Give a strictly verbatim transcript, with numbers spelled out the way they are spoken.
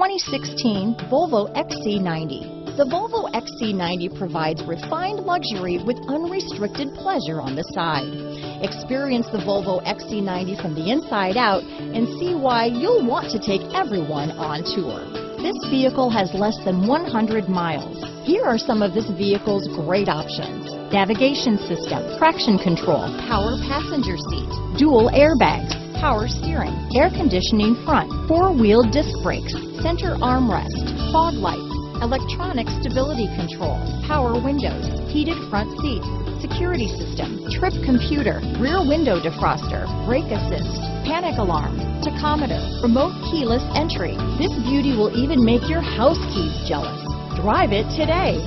twenty sixteen Volvo X C ninety. The Volvo X C ninety provides refined luxury with unrestricted pleasure on the side. Experience the Volvo X C ninety from the inside out and see why you'll want to take everyone on tour. This vehicle has less than one hundred miles. Here are some of this vehicle's great options: navigation system, traction control, power passenger seat, dual airbags, power steering, air conditioning front, four-wheel disc brakes, center armrest, fog lights, electronic stability control, power windows, heated front seats, security system, trip computer, rear window defroster, brake assist, panic alarm, tachometer, remote keyless entry. This beauty will even make your house keys jealous. Drive it today.